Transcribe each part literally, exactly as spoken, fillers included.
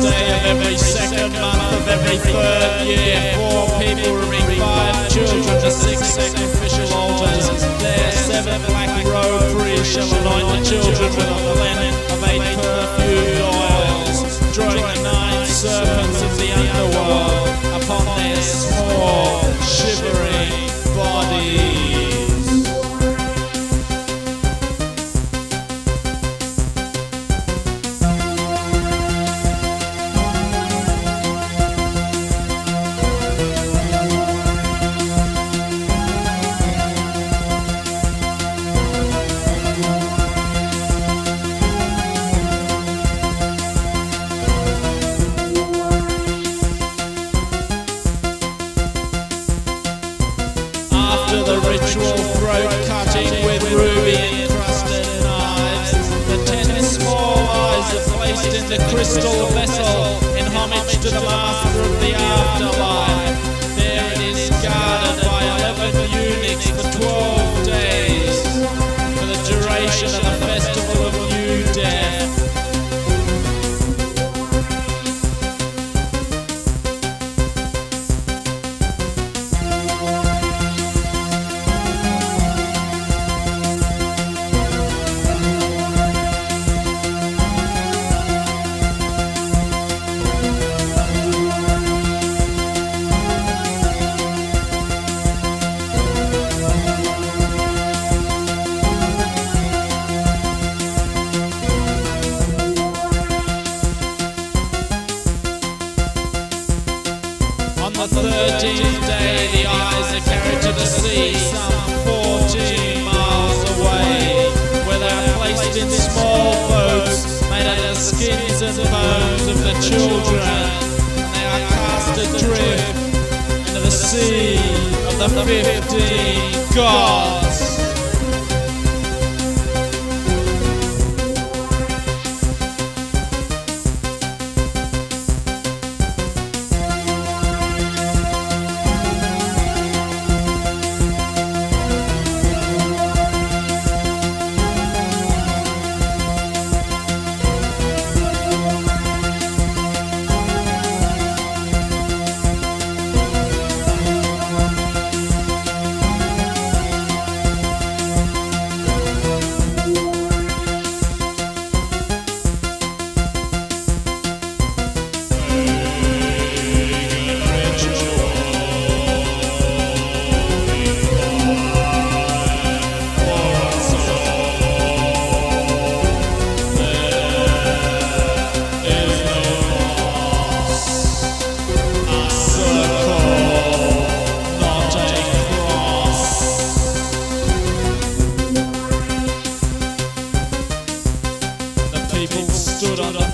day of every second month of every third year, four people rearing five children to six sacrificial altars. Their seven black robe priests shall anoint the children with a blend of eight perfumed oils. Drawing the nine serpents of the underworld upon their small, shivering bodies. Ritual throat cutting with ruby encrusted knives. The ten small eyes are placed in the crystal vessel in homage to the master of the afterlife. There it is guarded by eleven eunuchs for twelve days, for the duration of the festival of New Death. On the thirteenth day, the eyes are carried to the sea, some fourteen miles away, where they are placed in small boats made out of skins and bones of the children, and they are cast adrift into the sea of the fifteen gods.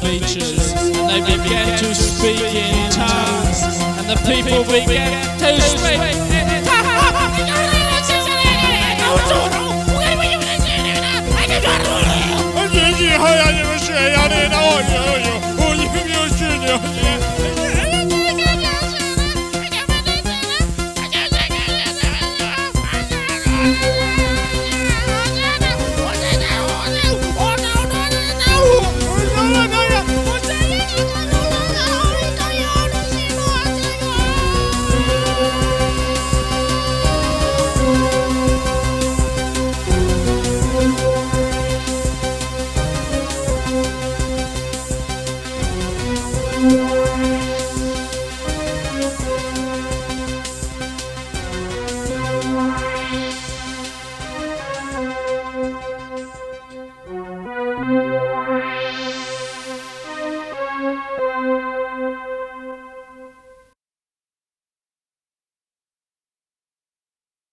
Beaches, and they began to speak in tongues, and the people began to speak in tongues.